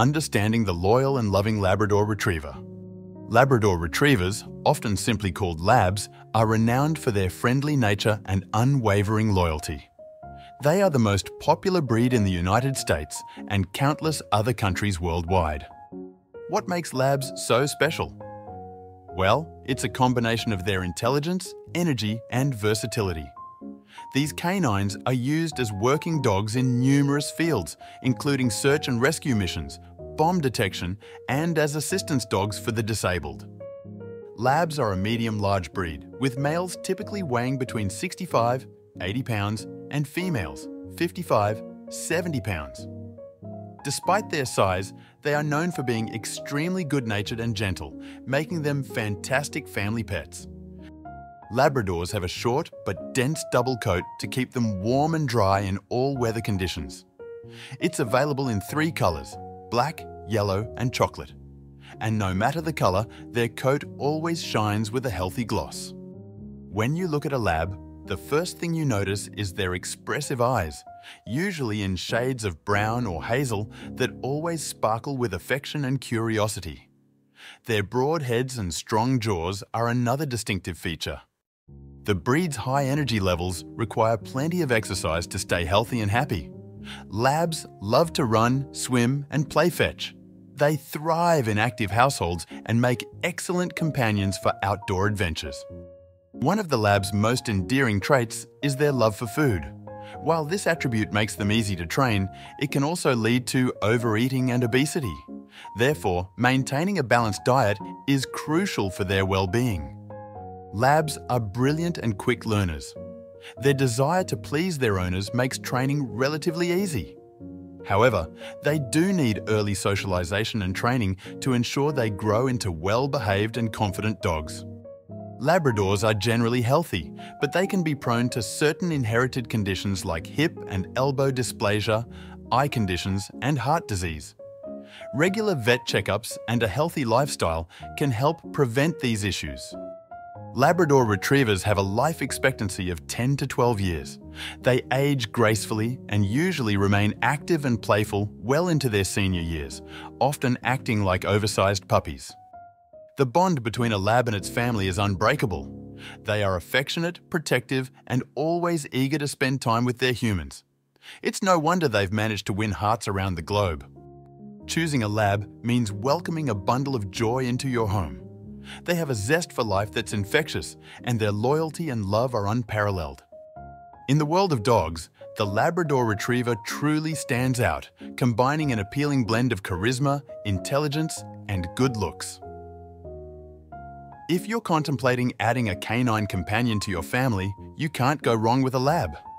Understanding the loyal and loving Labrador Retriever. Labrador Retrievers, often simply called Labs, are renowned for their friendly nature and unwavering loyalty. They are the most popular breed in the United States and countless other countries worldwide. What makes Labs so special? Well, it's a combination of their intelligence, energy, and versatility. These canines are used as working dogs in numerous fields, including search and rescue missions, bomb detection, and as assistance dogs for the disabled. Labs are a medium-large breed, with males typically weighing between 65 and 80 pounds and females 55 to 70 pounds. Despite their size, they are known for being extremely good-natured and gentle, making them fantastic family pets. Labradors have a short but dense double coat to keep them warm and dry in all weather conditions. It's available in 3 colors: black, yellow, and chocolate. And no matter the color, their coat always shines with a healthy gloss. When you look at a lab, the first thing you notice is their expressive eyes, usually in shades of brown or hazel, that always sparkle with affection and curiosity. Their broad heads and strong jaws are another distinctive feature. The breed's high energy levels require plenty of exercise to stay healthy and happy. Labs love to run, swim, and play fetch. They thrive in active households and make excellent companions for outdoor adventures. One of the Labs' most endearing traits is their love for food. While this attribute makes them easy to train, it can also lead to overeating and obesity. Therefore, maintaining a balanced diet is crucial for their well-being. Labs are brilliant and quick learners. Their desire to please their owners makes training relatively easy. However, they do need early socialization and training to ensure they grow into well-behaved and confident dogs. Labradors are generally healthy, but they can be prone to certain inherited conditions like hip and elbow dysplasia, eye conditions, and heart disease. Regular vet checkups and a healthy lifestyle can help prevent these issues. Labrador Retrievers have a life expectancy of 10 to 12 years. They age gracefully and usually remain active and playful well into their senior years, often acting like oversized puppies. The bond between a lab and its family is unbreakable. They are affectionate, protective, and always eager to spend time with their humans. It's no wonder they've managed to win hearts around the globe. Choosing a lab means welcoming a bundle of joy into your home. They have a zest for life that's infectious, and their loyalty and love are unparalleled. In the world of dogs, the Labrador Retriever truly stands out, combining an appealing blend of charisma, intelligence, and good looks. If you're contemplating adding a canine companion to your family, you can't go wrong with a lab.